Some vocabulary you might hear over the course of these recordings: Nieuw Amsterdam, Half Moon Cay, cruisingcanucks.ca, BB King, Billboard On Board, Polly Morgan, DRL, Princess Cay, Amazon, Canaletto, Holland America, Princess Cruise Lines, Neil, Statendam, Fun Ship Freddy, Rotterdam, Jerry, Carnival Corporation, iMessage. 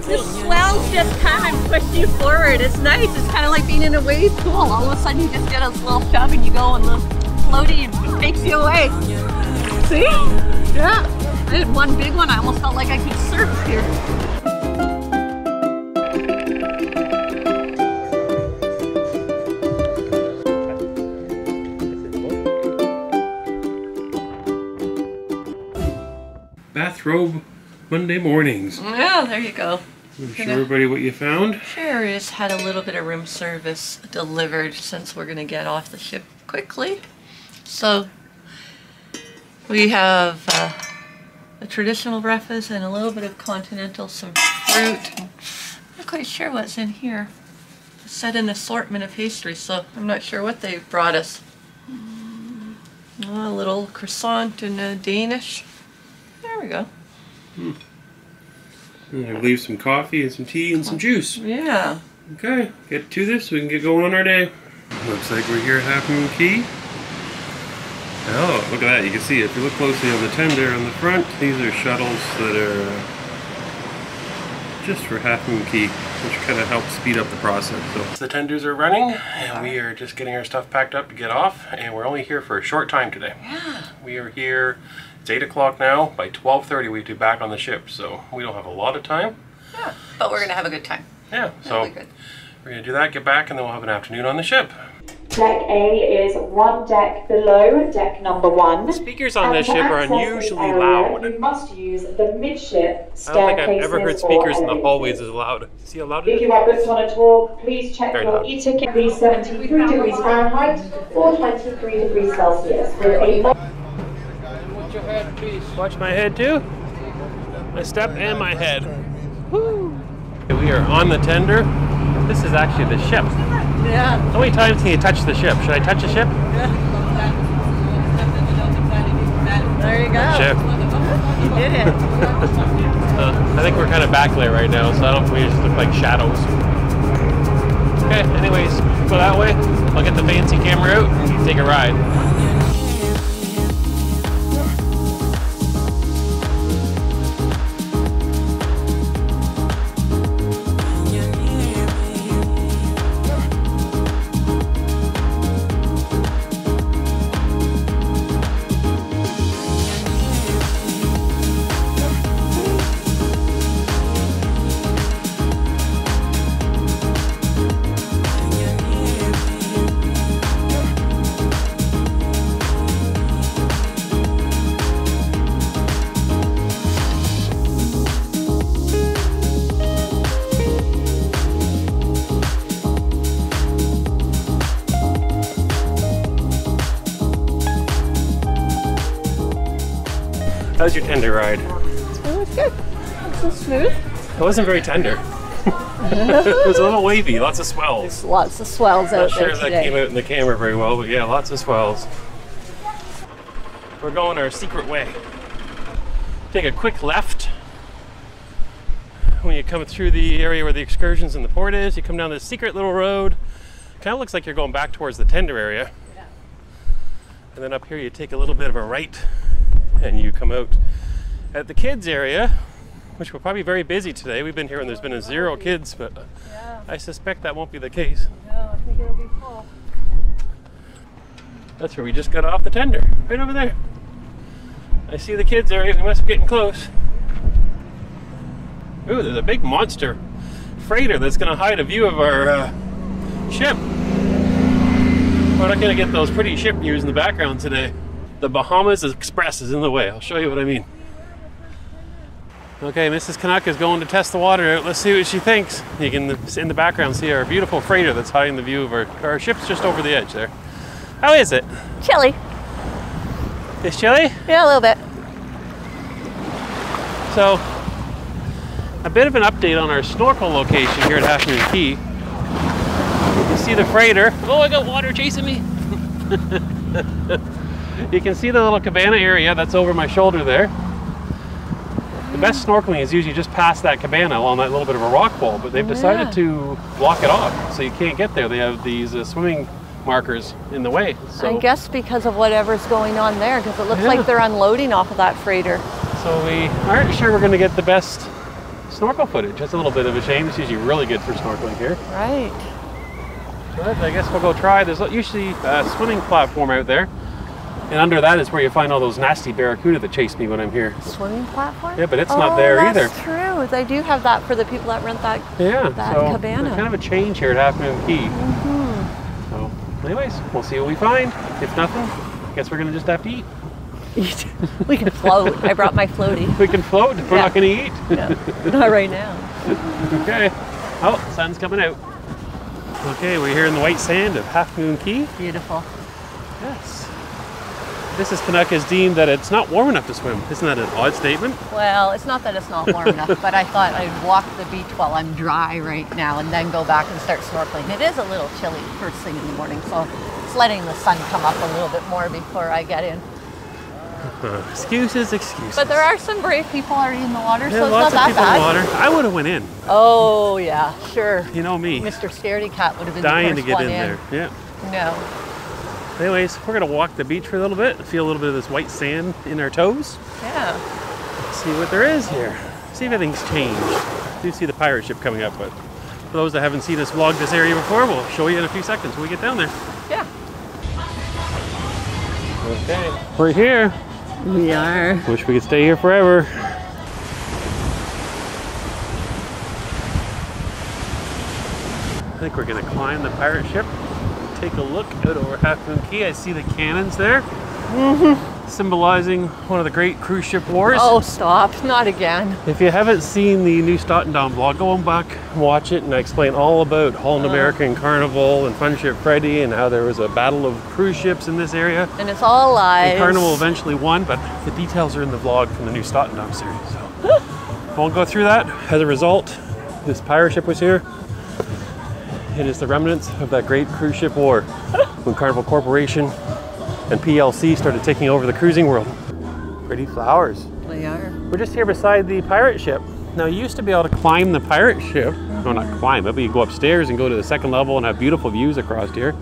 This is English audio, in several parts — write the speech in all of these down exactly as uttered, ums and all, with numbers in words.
The swells just kind of push you forward. It's nice. It's kind of like being in a wave pool. All of a sudden you just get a little shove and you go and look floaty and takes you away. See? Yeah. I did one big one. I almost felt like I could surf here. Bathrobe Monday mornings. Yeah, there you go. Show sure everybody what you found. Sure, just had a little bit of room service delivered since we're gonna get off the ship quickly. So we have uh, a traditional breakfast and a little bit of continental, some fruit. I'm not quite sure what's in here. It said an assortment of pastries, so I'm not sure what they brought us. Mm, a little croissant and a Danish. There we go. Hmm. I'm going to leave some coffee and some tea and some juice. Yeah. Okay, get to this so we can get going on our day. Looks like we're here at Half Moon Cay. Oh, look at that. You can see if you look closely on the tender on the front, these are shuttles that are just for Half Moon Cay, which kind of helps speed up the process. So the tenders are running and we are just getting our stuff packed up to get off, and we're only here for a short time today. Yeah. We are here. It's eight o'clock now. By twelve thirty we'd be back on the ship, so we don't have a lot of time. Yeah, but we're going to have a good time. Yeah, so good. We're going to do that, get back, and then we'll have an afternoon on the ship. Deck A is one deck below deck number one. The speakers on this ship are unusually loud. You must use the midship staircase. I don't think I've ever heard speakers in the hallways as loud. See how loud it is? If you are booked on a tour, please check your e-ticket. seventy-three degrees Fahrenheit or twenty-three degrees Celsius. Your head, please. Watch my head too. My step and my head. Woo. We are on the tender. This is actually the ship. Yeah. How many times can you touch the ship? Should I touch the ship? Yeah. There you go. The ship. You did it. uh, I think we're kind of backlit right now, so I don't think we just look like shadows. Okay. Anyways, go that way. I'll get the fancy camera out and take a ride. How's your tender ride? It was good. It was smooth. It wasn't very tender. It was a little wavy, lots of swells. There's lots of swells out there. Not sure if that came out in the camera very well, but yeah, lots of swells. We're going our secret way. Take a quick left. When you come through the area where the excursions and the port is, you come down this secret little road. Kind of looks like you're going back towards the tender area. Yeah. And then up here you take a little bit of a right, and you come out at the kids area, which we're probably very busy today. We've been here and there's been a zero kids, but yeah. I suspect that won't be the case. No, I think it'll be full. That's where we just got off the tender, right over there. I see the kids area, we must be getting close. Ooh, there's a big monster freighter that's gonna hide a view of our uh, ship. We're not gonna get those pretty ship views in the background today. The Bahamas Express is in the way. I'll show you what I mean. Okay, Missus Canuck is going to test the water out. Let's see what she thinks. You can, in the background, see our beautiful freighter that's hiding the view of our, our ship's just over the edge there. How is it? Chilly. It's chilly? Yeah, a little bit. So, a bit of an update on our snorkel location here at Half Moon Cay. You can see the freighter. Oh, I got water chasing me. You can see the little cabana area that's over my shoulder there. The best snorkeling is usually just past that cabana along that little bit of a rock wall, but they've decided yeah. to block it off, so you can't get there. They have these uh, swimming markers in the way. So I guess because of whatever's going on there, because it looks yeah. like they're unloading off of that freighter. So we aren't sure we're going to get the best snorkel footage. That's a little bit of a shame. It's usually really good for snorkeling here. Right. But I guess we'll go try. There's usually a swimming platform out there. And under that is where you find all those nasty barracuda that chase me when I'm here. Swimming platform? Yeah, but it's oh, not there that's either. That's true. They do have that for the people that rent that, yeah, that so cabana. Yeah, kind of a change here at Half Moon Cay. Mm-hmm. So anyways, we'll see what we find. If nothing, I guess we're going to just have to eat. We can float. I brought my floaty. We can float. We're yeah. not going to eat. No, not right now. Okay. Oh, sun's coming out. Okay, we're here in the white sand of Half Moon Cay. Beautiful. Yes. This is Canucks deemed that it's not warm enough to swim. Isn't that an odd statement? Well, it's not that it's not warm enough, but I thought I'd walk the beach while I'm dry right now and then go back and start snorkeling. It is a little chilly first thing in the morning, so it's letting the sun come up a little bit more before I get in. Uh, excuses, excuses. But there are some brave people already in the water, yeah, so it's lots not of that bad. In the water. I would have went in. Oh yeah, sure. You know me. Mister Scaredy Cat would have been dying the first to get one in, in there. Yeah. No. Anyways, we're gonna walk the beach for a little bit, feel a little bit of this white sand in our toes. Yeah. Let's see what there is here. See if anything's changed. I do see the pirate ship coming up, but for those that haven't seen us vlog this area before, we'll show you in a few seconds when we get down there. Yeah. Okay. We're here. We are. Wish we could stay here forever. I think we're gonna climb the pirate ship. Take a look out over Half Moon Cay. I see the cannons there, mm-hmm. symbolizing one of the great cruise ship wars. Oh, stop! Not again. If you haven't seen the new Statendam vlog, go on back, watch it, and I explain all about Holland America and Carnival and Fun Ship Freddy and how there was a battle of cruise ships in this area. And it's all lies. And Carnival eventually won, but the details are in the vlog from the new Statendam series. So won't go through that. As a result, this pirate ship was here. It is the remnants of that great cruise ship war when Carnival Corporation and P L C started taking over the cruising world. Pretty flowers. They are. We're just here beside the pirate ship. Now, you used to be able to climb the pirate ship. Mm-hmm. No, not climb it, but you go upstairs and go to the second level and have beautiful views across here.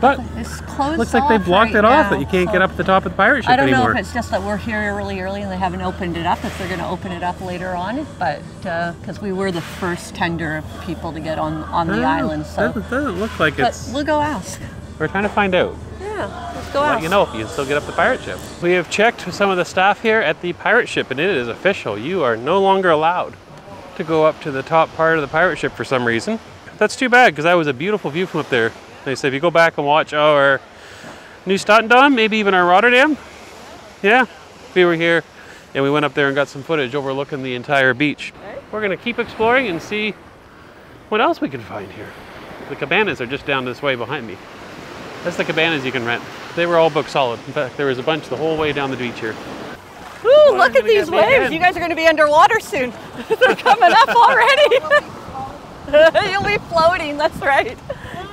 But it's closed looks like they blocked right it off now, that you can't so get up the top of the pirate ship anymore. I don't know anymore. If it's just that we're here really early and they haven't opened it up, if they're going to open it up later on, but because uh, we were the first tender of people to get on, on the oh, island. So. Doesn't, doesn't look like but it's... we'll go ask. We're trying to find out. Yeah, let's go we'll ask. Let you know if you can still get up the pirate ship. We have checked with some of the staff here at the pirate ship and it is official. You are no longer allowed to go up to the top part of the pirate ship for some reason. That's too bad because that was a beautiful view from up there. They say if you go back and watch our new Statendam, maybe even our Rotterdam, yeah, we were here and we went up there and got some footage overlooking the entire beach. We're gonna keep exploring and see what else we can find here. The cabanas are just down this way behind me. That's the cabanas you can rent. They were all booked solid. In fact, there was a bunch the whole way down the beach here. Ooh, look at these waves. You guys are gonna be underwater soon. They're coming up already. You'll be floating, that's right.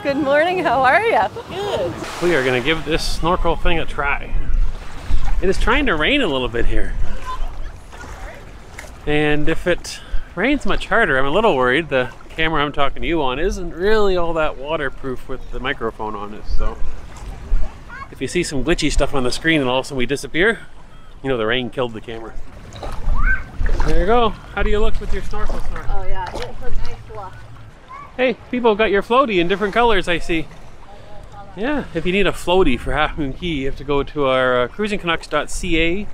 Good morning, how are you? Good. We are gonna give this snorkel thing a try. It is trying to rain a little bit here. And if it rains much harder, I'm a little worried. The camera I'm talking to you on isn't really all that waterproof with the microphone on it, so. If you see some glitchy stuff on the screen and all of a sudden we disappear, you know the rain killed the camera. There you go. How do you look with your snorkel snorkel? Oh yeah, it's a nice look. Hey, people got your floaty in different colors, I see. Yeah, if you need a floaty for Half Moon Cay, you have to go to our uh, cruising canucks dot C A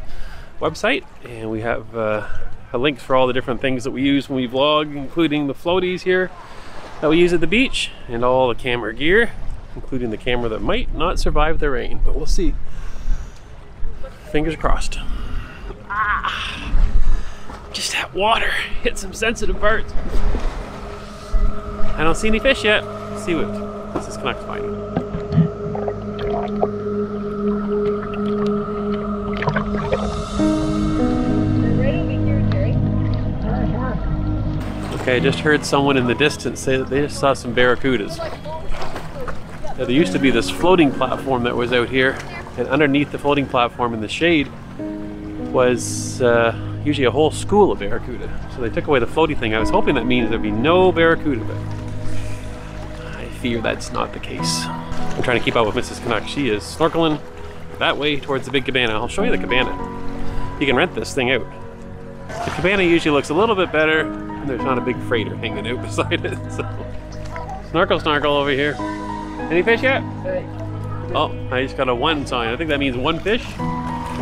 website, and we have uh, a link for all the different things that we use when we vlog, including the floaties here that we use at the beach, and all the camera gear, including the camera that might not survive the rain, but we'll see. Fingers crossed. Ah, just that water hit some sensitive parts. I don't see any fish yet. Let's see what this is Canucks find. We're right over here, Jerry. Okay, I just heard someone in the distance say that they just saw some barracudas. Now, there used to be this floating platform that was out here, and underneath the floating platform in the shade was uh, usually a whole school of barracuda. So they took away the floaty thing. I was hoping that means there'd be no barracuda, but I fear that's not the case. I'm trying to keep up with Missus Canuck. She is snorkeling that way towards the big cabana. I'll show you the cabana. You can rent this thing out. The cabana usually looks a little bit better, and there's not a big freighter hanging out beside it. So. Snarkle snarkle over here. Any fish yet? Hey. Oh, I just got a one sign. I think that means one fish.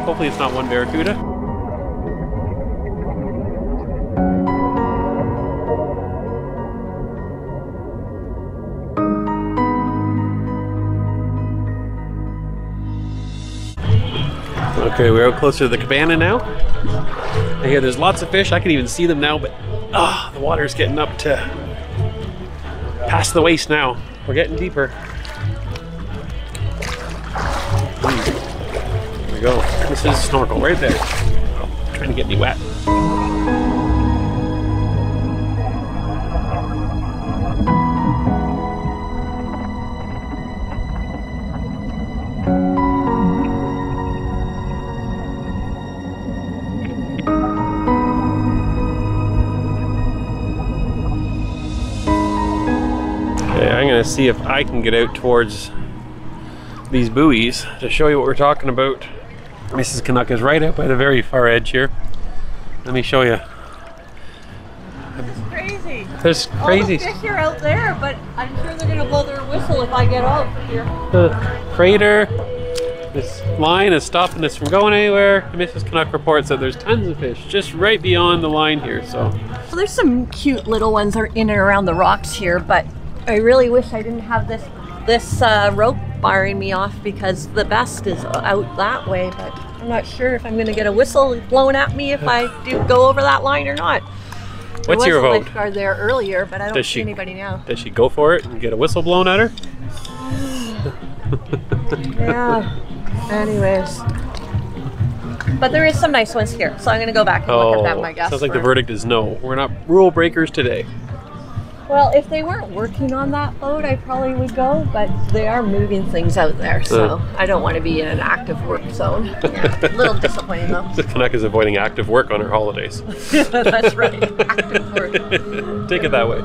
Hopefully it's not one barracuda. Okay, we're out closer to the cabana now. I hear there's lots of fish. I can even see them now, but ah, the water's getting up to past the waist now. We're getting deeper. There we go. This is a snorkel right there. Oh, trying to get me wet. See if I can get out towards these buoys to show you what we're talking about. Missus Canuck is right out by the very far edge here. Let me show you. This is crazy. This is crazy. All the fish are out there, but I'm sure they're going to blow their whistle if I get out here. The freighter, this line is stopping us from going anywhere. Missus Canuck reports that there's tons of fish just right beyond the line here. So, well, there's some cute little ones that are in and around the rocks here, but I really wish I didn't have this this uh, rope barring me off, because the best is out that way, but I'm not sure if I'm going to get a whistle blown at me if I do go over that line or not. What's your vote? There was a lifeguard there earlier, but I don't see anybody now. Does she go for it and get a whistle blown at her? Yeah. Anyways. But there is some nice ones here, so I'm going to go back and oh, look at that, my guess. Sounds like the verdict is no. We're not rule breakers today. Well, if they weren't working on that boat, I probably would go, but they are moving things out there, so uh. I don't want to be in an active work zone. Yeah, a little disappointing, though. The Canuck is avoiding active work on her holidays. That's right, active work. Take it that way.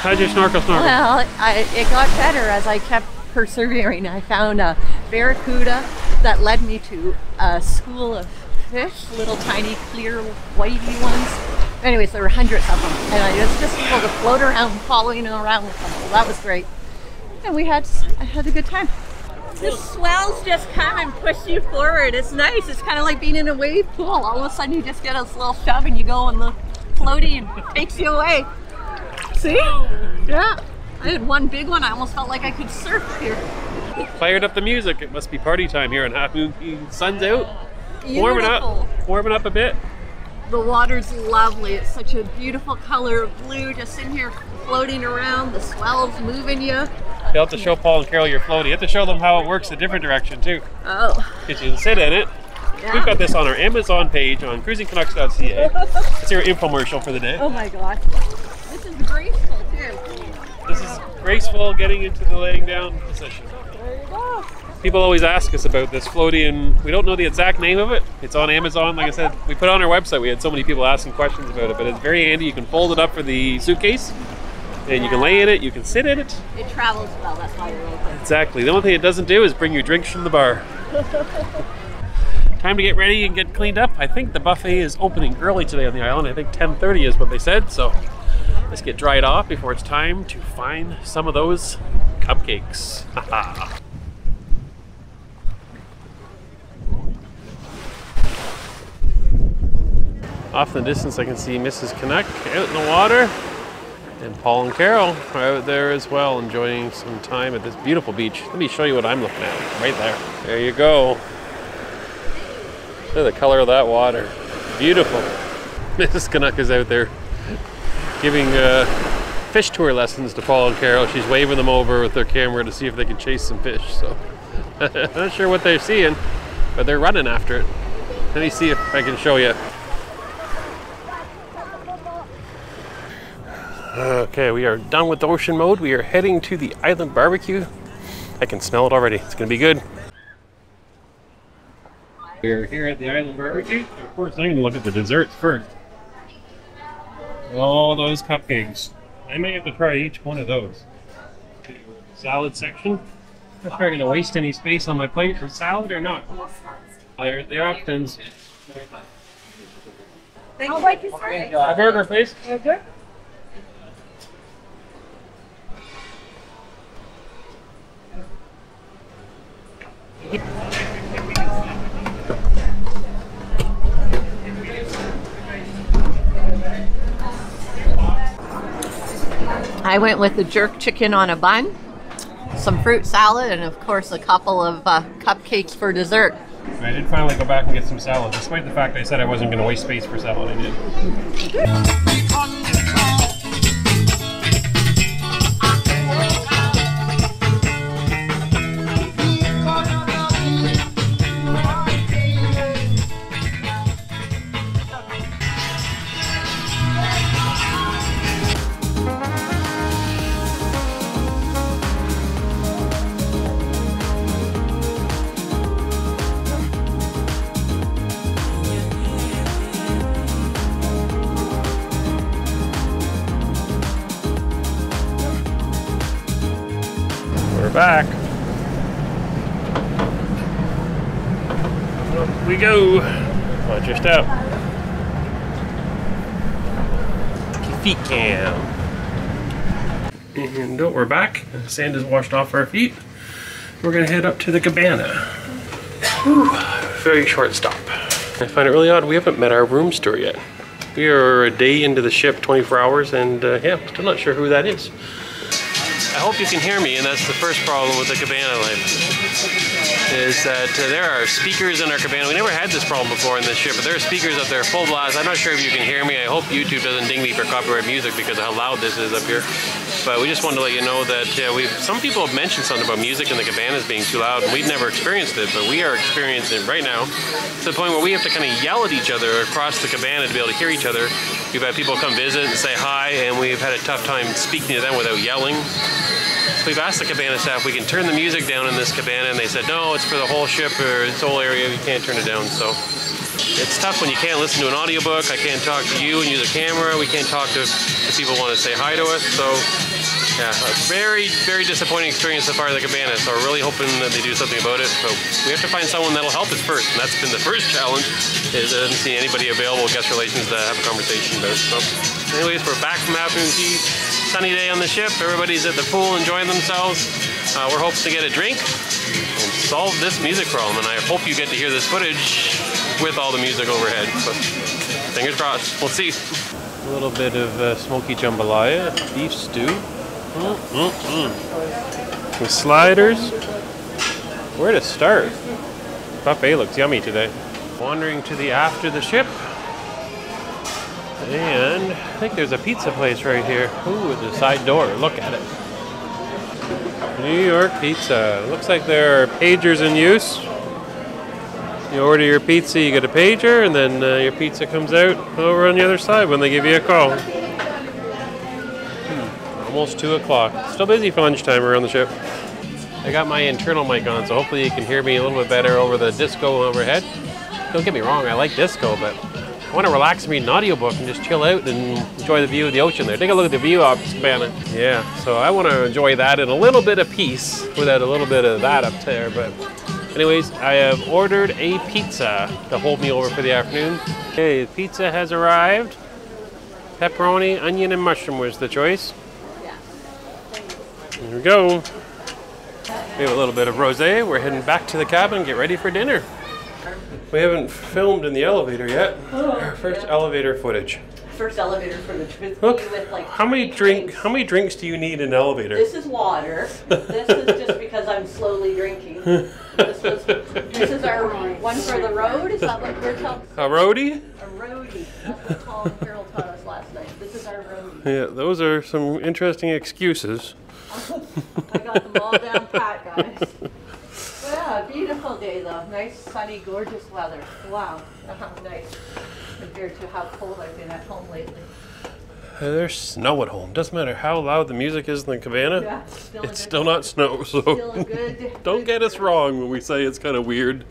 How'd your snorkel snorkel? Well, I, it got better as I kept persevering. I found a barracuda that led me to a school of fish, little tiny clear whitey ones. Anyways, there were hundreds of them, and I was just able to float around, following around with them. Well, that was great, and we had I had a good time. The swells just come and push you forward. It's nice. It's kind of like being in a wave pool. All of a sudden, you just get a little shove, and you go and the floaty and takes you away. See? Yeah. I had one big one. I almost felt like I could surf here. Fired up the music. It must be party time here on Half Moon Cay. Sun's out. Beautiful. Warming up. Warming up a bit. The water's lovely. It's such a beautiful color of blue. Just in here floating around. The swell's moving you. You'll have to show Paul and Carol your floaty. You have to show them how it works a different direction too. Oh. Because you can sit in it. Yeah. We've got this on our Amazon page on cruising canucks dot C A. That's your infomercial for the day. Oh my gosh. This is graceful too. This is graceful getting into the laying down position. There you go. People always ask us about this floaty, and we don't know the exact name of it. It's on Amazon, like I said. We put it on our website. We had so many people asking questions about it, but it's very handy. You can fold it up for the suitcase, and yeah. You can lay in it, you can sit in it. It travels well, that's why we like it. Exactly. The only thing it doesn't do is bring you drinks from the bar. Time to get ready and get cleaned up. I think the buffet is opening early today on the island. I think ten thirty is what they said, so let's get dried off before it's time to find some of those cupcakes. Off in the distance I can see Missus Canuck out in the water, and Paul and Carol are out there as well, enjoying some time at this beautiful beach. Let me show you what I'm looking at right there. There you go. Look at the color of that water. Beautiful. Missus Canuck is out there giving uh, fish tour lessons to Paul and Carol. She's waving them over with their camera to see if they can chase some fish. So, not sure what they're seeing, but they're running after it. Let me see if I can show you. Okay, we are done with the ocean mode. We are heading to the island barbecue. I can smell it already. It's gonna be good. We're here at the Island Barbecue. Of course, I'm going to look at the desserts first. All those cupcakes. I may have to try each one of those. Salad section. I'm not going to waste any space on my plate for salad or not. There's the options. Thank you. Like a burger, please. Okay. I went with the jerk chicken on a bun, some fruit salad, and of course a couple of uh, cupcakes for dessert. I did finally go back and get some salad, despite the fact I said I wasn't going to waste space for salad. I did. Back. Up we go. Watch your step. Feet cam. And oh, we're back. The sand is washed off our feet. We're gonna head up to the cabana. Whew. Very short stop. I find it really odd we haven't met our room store yet. We are a day into the ship, twenty-four hours, and uh, yeah, still not sure who that is. I hope you can hear me, and that's the first problem with the cabana life, is that uh, there are speakers in our cabana. We never had this problem before in this ship, but there are speakers up there full blast. I'm not sure if you can hear me. I hope YouTube doesn't ding me for copyright music because of how loud this is up here. But we just wanted to let you know that uh, we've, some people have mentioned something about music in the cabanas being too loud, and we've never experienced it, but we are experiencing it right now to the point where we have to kind of yell at each other across the cabana to be able to hear each other. We've had people come visit and say hi, and we've had a tough time speaking to them without yelling. So we've asked the cabana staff, we can turn the music down in this cabana, and they said, no, it's for the whole ship or its whole area, you can't turn it down. So it's tough when you can't listen to an audiobook. I can't talk to you and use a camera. We can't talk to if people want to say hi to us. So yeah, a very, very disappointing experience so far at the cabana. So we're really hoping that they do something about it. But we have to find someone that'll help us first. And that's been the first challenge, is I didn't see anybody available guest relations to have a conversation about it. So anyways, we're back from Half Moon Cay. Sunny day on the ship. Everybody's at the pool enjoying themselves. Uh, we're hoping to get a drink and solve this music problem. And I hope you get to hear this footage with all the music overhead, but fingers crossed, we'll see. A little bit of uh, smoky jambalaya, beef stew, mm, mm, mm. with sliders. Where to start? Buffet looks yummy today. Wandering to the after the ship, and I think there's a pizza place right here. Ooh, the side door, look at it. New York pizza, looks like there are pagers in use. You order your pizza, you get a pager, and then uh, your pizza comes out over on the other side when they give you a call. Hmm. Almost two o'clock. Still busy for lunchtime around the ship. I got my internal mic on, so hopefully you can hear me a little bit better over the disco overhead. Don't get me wrong, I like disco, but I want to relax and read an audiobook and just chill out and enjoy the view of the ocean there. Take a look at the view up, Savannah. Yeah, so I want to enjoy that in a little bit of peace without a little bit of that up there, but... anyways, I have ordered a pizza to hold me over for the afternoon. Okay, the pizza has arrived. Pepperoni, onion, and mushroom was the choice. Here we go. We have a little bit of rosé. We're heading back to the cabin, get ready for dinner. We haven't filmed in the elevator yet. Our first elevator footage. First elevator footage. With Look, me with like how many drink? Drinks. How many drinks do you need in an elevator? This is water. This is just because I'm slowly drinking. This was, this is our one for the road. Is that what we're talking? A roadie? A roadie. That's what Carol taught us last night. This is our roadie. Yeah, those are some interesting excuses. I got them all down pat, guys. Well, yeah, beautiful day though. Nice, sunny, gorgeous weather. Wow, nice compared to how cold I've been at home lately. There's snow at home. Doesn't matter how loud the music is in the cabana, yeah, still it's still not snow. So still good, don't good get us wrong when we say it's kind of weird.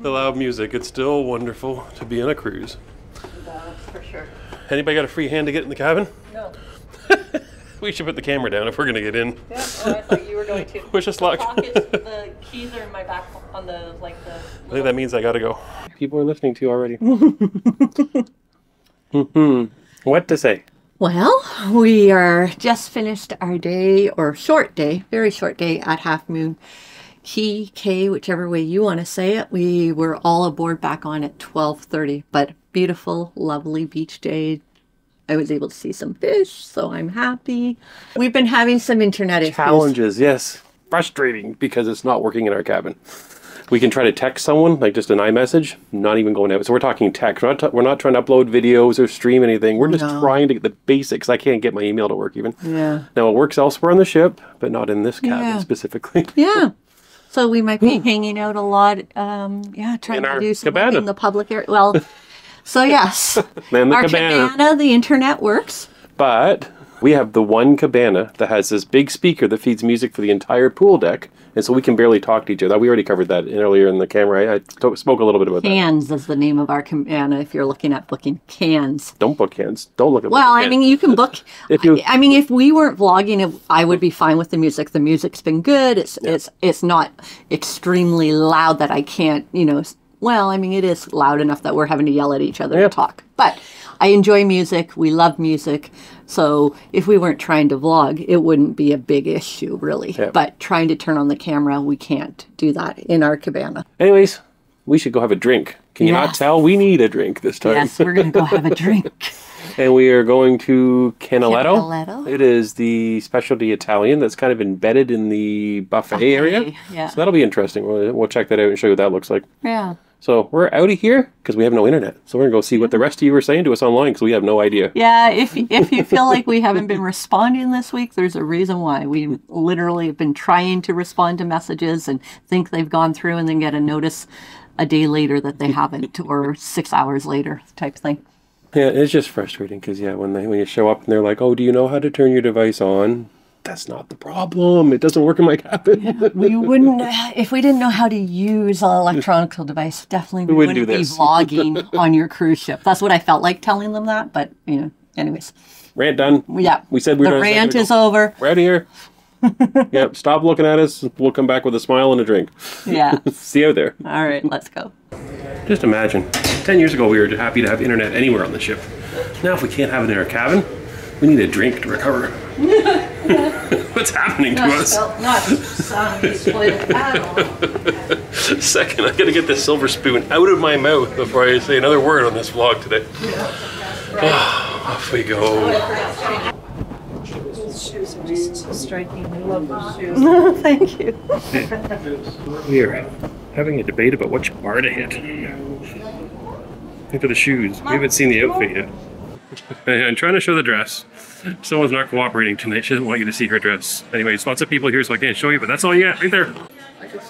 the loud music, it's still wonderful to be on a cruise. Uh, for sure. Anybody got a free hand to get in the cabin? No. We should put the camera down if we're going to get in. Yeah, oh, I thought you were going to. Wish us luck. The keys are in my back on the, like the... I think that means I got to go. People are listening to you already. Mm-hmm. What to say? Well, we are just finished our day, or short day, very short day at Half Moon Cay, Cay, whichever way you want to say it. We were all aboard back on at twelve thirty, but beautiful, lovely beach day. I was able to see some fish, so I'm happy. We've been having some internet issues. Challenges, yes. Frustrating because it's not working in our cabin. We can try to text someone, like just an iMessage, not even going out. So we're talking text. We're not, we're not trying to upload videos or stream anything. We're just no. trying to get the basics. I can't get my email to work even. Yeah. Now it works elsewhere on the ship, but not in this cabin yeah. specifically. Yeah. So we might be hanging out a lot. Um, yeah, trying to do something in the public area. Well. So yes, Man the our cabana. cabana, the internet works. But we have the one cabana that has this big speaker that feeds music for the entire pool deck. And so we can barely talk to each other. We already covered that earlier in the camera. I, I spoke a little bit about Cans that. Cans is the name of our cabana if you're looking at booking Cans. Don't book Cans. Don't look at Well, I Cans. mean, you can book. if you, I, I mean, if we weren't vlogging, I would be fine with the music. The music's been good. It's, yeah. it's, it's not extremely loud that I can't, you know, Well, I mean, it is loud enough that we're having to yell at each other yep. to talk. But I enjoy music. We love music. So if we weren't trying to vlog, it wouldn't be a big issue, really. Yep. But trying to turn on the camera, we can't do that in our cabana. Anyways, we should go have a drink. Can you yes. not tell? We need a drink this time. Yes, we're going to go have a drink. And we are going to Canaletto. Canaletto. It is the specialty Italian that's kind of embedded in the buffet okay. area. Yeah. So that'll be interesting. We'll, we'll check that out and show you what that looks like. Yeah. So we're out of here because we have no internet. So we're going to go see what the rest of you were saying to us online because we have no idea. Yeah, if, if you feel like we haven't been responding this week, there's a reason why. We literally have been trying to respond to messages and think they've gone through and then get a notice a day later that they haven't or six hours later type thing. Yeah, it's just frustrating because, yeah, when, they, when you show up and they're like, oh, do you know how to turn your device on? That's not the problem. It doesn't work in my cabin. Yeah, we wouldn't, if we didn't know how to use an electronic device, definitely we, we wouldn't, wouldn't do this. be vlogging on your cruise ship. That's what I felt like telling them that, but, you know, anyways. Rant done. Yeah. We said we were The rant is over. We're out of here. Yep. Stop looking at us. We'll come back with a smile and a drink. Yeah. See you out there. All right. Let's go. Just imagine. Ten years ago, we were happy to have internet anywhere on the ship. Now, if we can't have it in our cabin, we need a drink to recover. What's happening to us? Not Second, I gotta get this silver spoon out of my mouth before I say another word on this vlog today. Yeah. Oh, off we go. Those shoes are just so striking. I love those shoes. No, thank you. We are having a debate about which bar to hit. Look at the shoes. We haven't seen the outfit yet. I'm trying to show the dress. Someone's not cooperating tonight. She doesn't want you to see her dress. Anyways, lots of people here, so I can't show you, but that's all you got right there.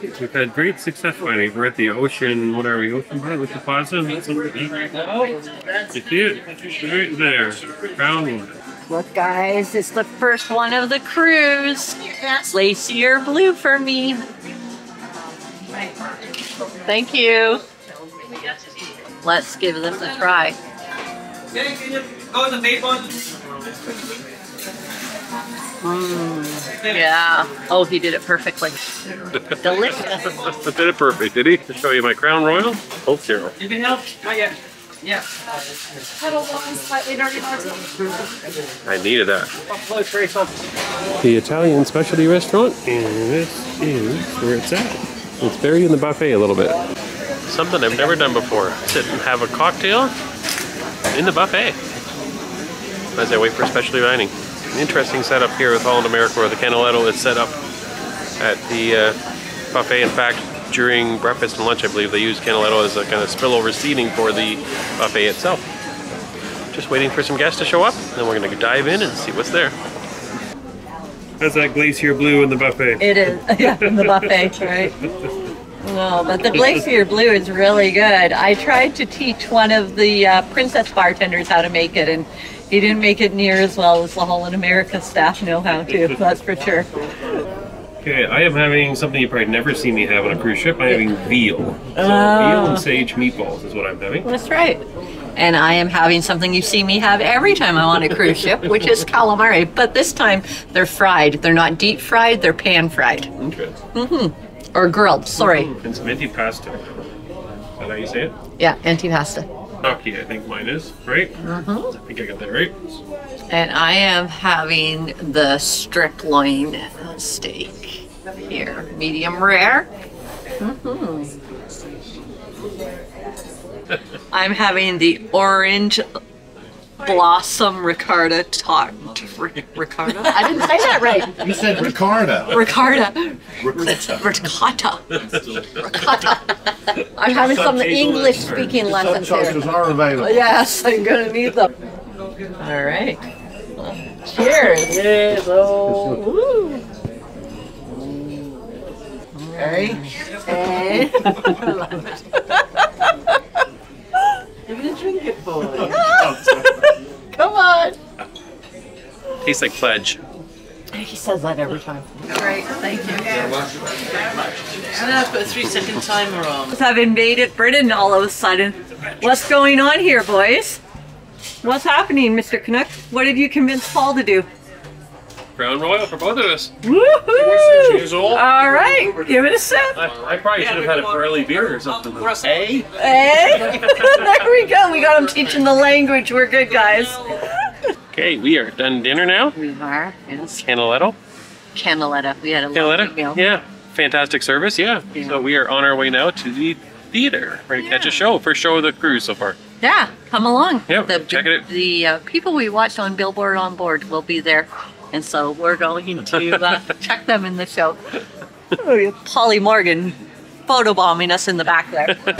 We've had great success finding. We're at the ocean, what are we, Ocean Bar, Ocean Plaza? That's right now. You see it? Right there. Round one. Look, guys, it's the first one of the cruise. Lace your blue for me. Thank you. Let's give them a try. Mm, yeah. Oh, he did it perfectly. Delicious. Did it perfect, did he? To show you my Crown Royal, Old Zero. You can help? Not yet. Yeah. I needed that. The Italian specialty restaurant, and this is where it's at. It's buried in the buffet a little bit. Something I've never done before. Sit and have a cocktail in the buffet as I wait for specialty dining. An interesting setup here with Holland America, where the Canaletto is set up at the uh, buffet. In fact, during breakfast and lunch, I believe they use Canaletto as a kind of spillover seating for the buffet itself. Just waiting for some guests to show up, then we're going to dive in and see what's there. How's that glacier blue in the buffet? It is, yeah, in the buffet, right? No, but the glacier blue is really good. I tried to teach one of the uh, princess bartenders how to make it, and he didn't make it near as well as the Holland America staff know how to, that's for sure. Okay, I am having something you've probably never seen me have on a cruise ship. I'm having veal. So uh, veal and sage meatballs is what I'm having. That's right. And I am having something you see me have every time I'm on a cruise ship, which is calamari. But this time, they're fried. They're not deep fried, they're pan fried. Interesting. Mm-hmm. Or grilled, sorry. Mm-hmm. And some antipasta. Is that how you say it? Yeah, antipasta. Gnocchi, I think mine is, right? Mm-hmm. I think I got that right. And I am having the strip loin steak here, medium rare. Mm-hmm. I'm having the orange blossom ricotta tart. Ricotta? I didn't say that right. You said ricotta. Ricotta. Ricotta. Ricotta. Ricotta. I'm having some, some English-speaking lessons here. Some sauces are available. Yes, I'm going to need them. All right. Cheers. Cheers. Oh. Okay. And I love it. You're going to drink it, boy. Come on. Tastes like fudge. He says that every time. Great, thank you. You're welcome. Very much. And I put a three second timer on. I've invaded Britain all of a sudden. What's going on here, boys? What's happening, Mister Canuck? What did you convince Paul to do? Crown Royal for both of us. Woohoo! All right, give it a sip. I, I probably should have had a Pirelli beer or something. Hey? Hey? There we go. We got him teaching the language. We're good, guys. Okay, we are done dinner now. We are, yes. Canaletto. Canaletto. We had a Canaletto? Meal. Yeah, fantastic service, yeah. yeah. So we are on our way now to the theater. We're going to yeah. catch a show, first show of the cruise so far. Yeah, come along. Yeah, check it out. The uh, people we watched on Billboard On Board will be there, and so we're going to uh, check them in the show. Polly Morgan photobombing us in the back there. But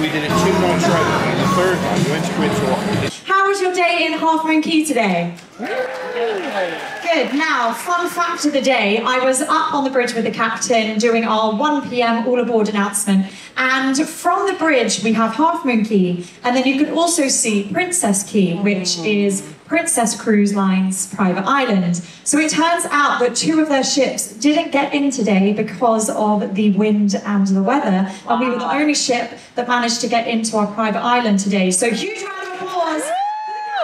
we did it two more tries, and the third one went to quit. How was your day in Half Moon Cay today? Good. Now, fun fact of the day, I was up on the bridge with the captain doing our one p m all aboard announcement. And from the bridge, we have Half Moon Cay. And then you can also see Princess Cay, which is Princess Cruise Lines private island. So it turns out that two of their ships didn't get in today because of the wind and the weather. And we were the only ship that managed to get into our private island today. So huge round of applause.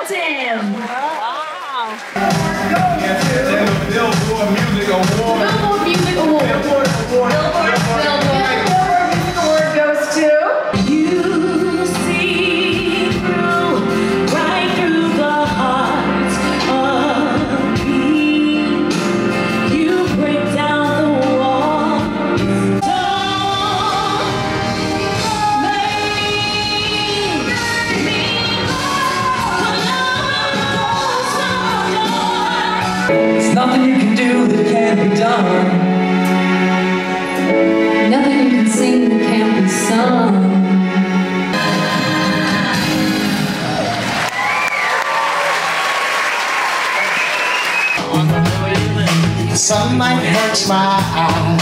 Damn. Wow. Billboard Music Award. Billboard Music Award. Billboard Award. Billboard, Billboard. Billboard Music Award goes to You see through, right through the heart of me. You break down the walls. Don't make me. There's nothing you can do that can't be done. Nothing you can sing that can't be sung. Some might hurt my eyes.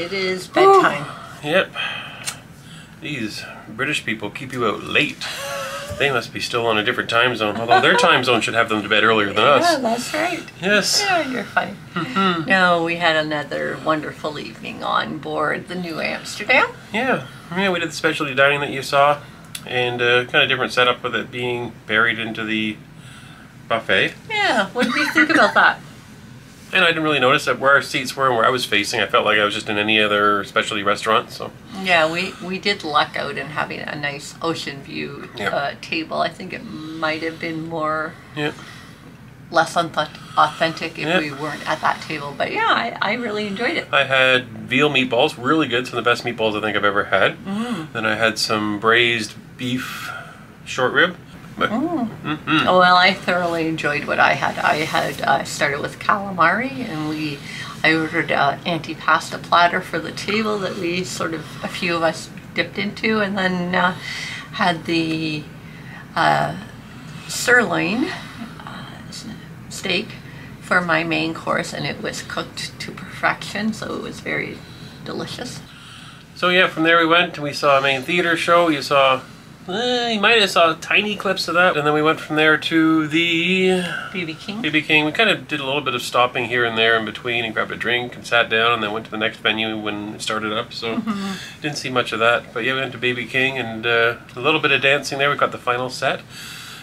It is bedtime. Ooh. Yep. These British people keep you out late. They must be still on a different time zone, although their time zone should have them to bed earlier than yeah, us. Yeah, that's right. Yes. Yeah, you're fine. Mm-hmm. No, we had another wonderful evening on board the Nieuw Amsterdam. Yeah. Yeah, we did the specialty dining that you saw, and uh, kind of different setup with it being buried into the buffet. Yeah, what did you think about that? And I didn't really notice that where our seats were and where I was facing. I felt like I was just in any other specialty restaurant. So yeah, we, we did luck out in having a nice ocean view yeah. uh, table. I think it might have been more yeah. less authentic if yeah. we weren't at that table. But yeah, I, I really enjoyed it. I had veal meatballs, really good, some of the best meatballs I think I've ever had. Mm. Then I had some braised beef short rib. But, mm. mm-hmm. Oh, well, I thoroughly enjoyed what I had. I had uh, started with calamari, and we I ordered an antipasto platter for the table that we sort of, a few of us dipped into, and then uh, had the uh, sirloin steak for my main course, and it was cooked to perfection, so it was very delicious. So yeah, from there we went and we saw a main theater show. You saw, eh, you might have saw tiny clips of that, and then we went from there to the B B King. B B King. We kind of did a little bit of stopping here and there in between and grabbed a drink and sat down, and then went to the next venue when it started up, so mm-hmm. didn't see much of that. But yeah, we went to B B King and uh, a little bit of dancing there. We got the final set.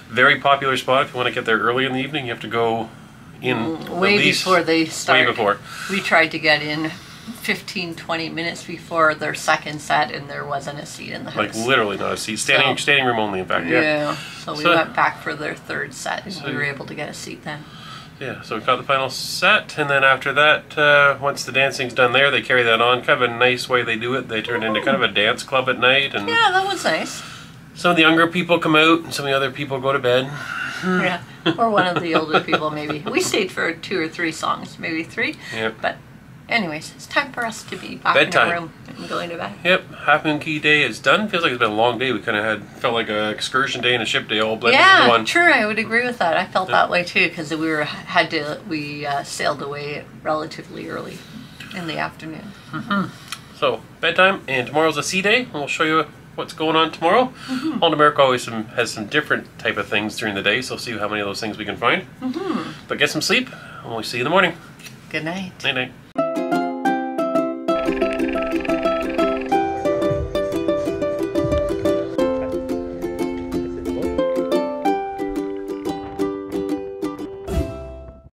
Very popular spot. If you want to get there early in the evening, you have to go in way before they start. Way before. We tried to get in fifteen, twenty minutes before their second set, and there wasn't a seat in the house. Like literally not a seat. Standing, so, standing room only, in fact. Yeah. yeah. So we so, went back for their third set, and so we were able to get a seat then. Yeah. So we got the final set, and then after that, uh, once the dancing's done there, they carry that on. Kind of a nice way they do it. They turn Ooh. into kind of a dance club at night, and yeah, that was nice. Some of the younger people come out, and some of the other people go to bed. Yeah, or one of the older people maybe. We stayed for two or three songs, maybe three. Yep. But anyways, it's time for us to be back Bedtime. in our room and going to bed. Yep, Half Moon Cay day is done. Feels like it's been a long day. We kind of had, felt like an excursion day and a ship day all blended yeah, into one. Yeah, true, I would agree with that. I felt yep. that way too, because we were had to, we uh, sailed away relatively early in the afternoon. Mm-hmm. So, bedtime, and tomorrow's a sea day. We'll show you what's going on tomorrow. Mm-hmm. Holland America always some, has some different type of things during the day, so we'll see how many of those things we can find. Mm-hmm. But get some sleep, and we'll see you in the morning. Good night. Night-night.